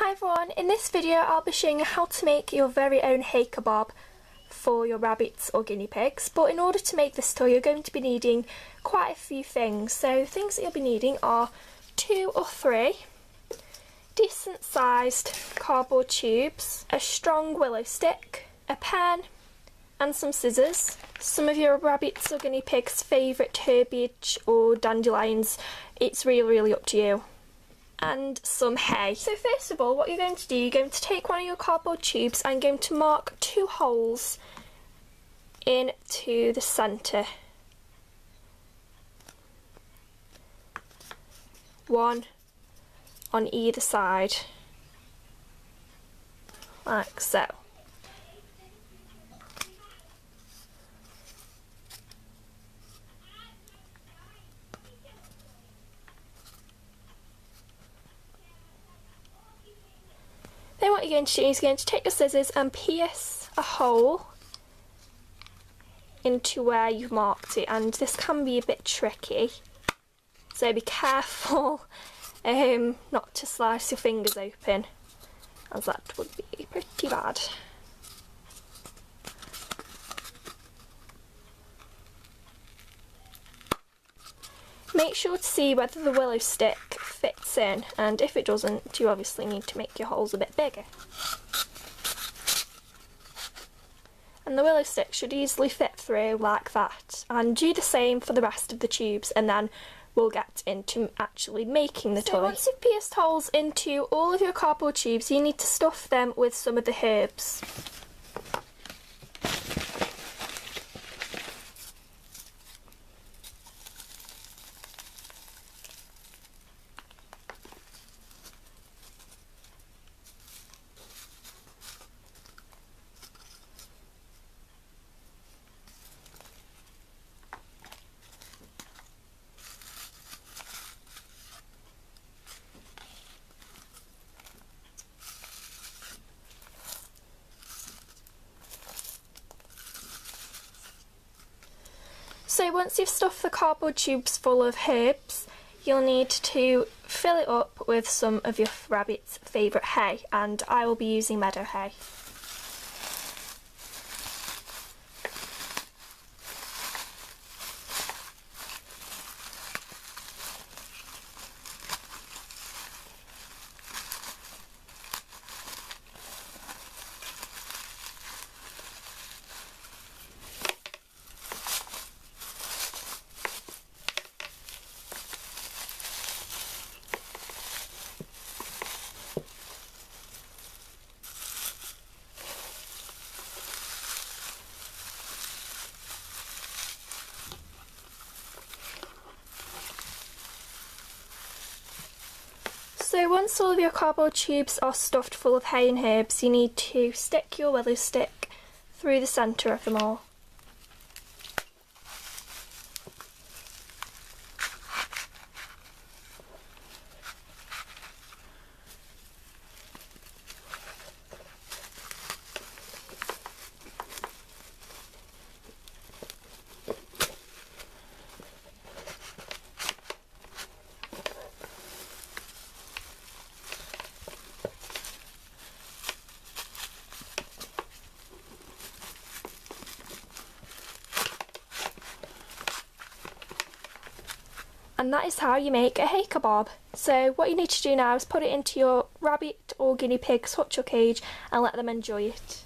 Hi everyone, in this video I'll be showing you how to make your very own hay kabob for your rabbits or guinea pigs. But in order to make this toy you're going to be needing quite a few things. So things that you'll be needing are 2 or 3 decent sized cardboard tubes, a strong willow stick, a pen and some scissors, some of your rabbits or guinea pigs' favourite herbage or dandelions, it's really up to you, and some hay. So first of all, what you're going to do, you're going to take one of your cardboard tubes and going to mark 2 holes into the centre. 1 on either side, like so. Then what you're going to do is you're going to take your scissors and pierce a hole into where you've marked it, and this can be a bit tricky, so be careful not to slice your fingers open, as that would be pretty bad. Make sure to see whether the willow stick fits in, and if it doesn't you obviously need to make your holes a bit bigger. And the willow stick should easily fit through like that, and do the same for the rest of the tubes, and then we'll get into actually making the toy. Once you've pierced holes into all of your cardboard tubes you need to stuff them with some of the herbs. So once you've stuffed the cardboard tubes full of herbs, you'll need to fill it up with some of your rabbit's favourite hay, and I will be using meadow hay. So once all of your cardboard tubes are stuffed full of hay and herbs, you need to stick your willow stick through the centre of them all. And that is how you make a hay kabob. So what you need to do now is put it into your rabbit or guinea pig's hutch or cage and let them enjoy it.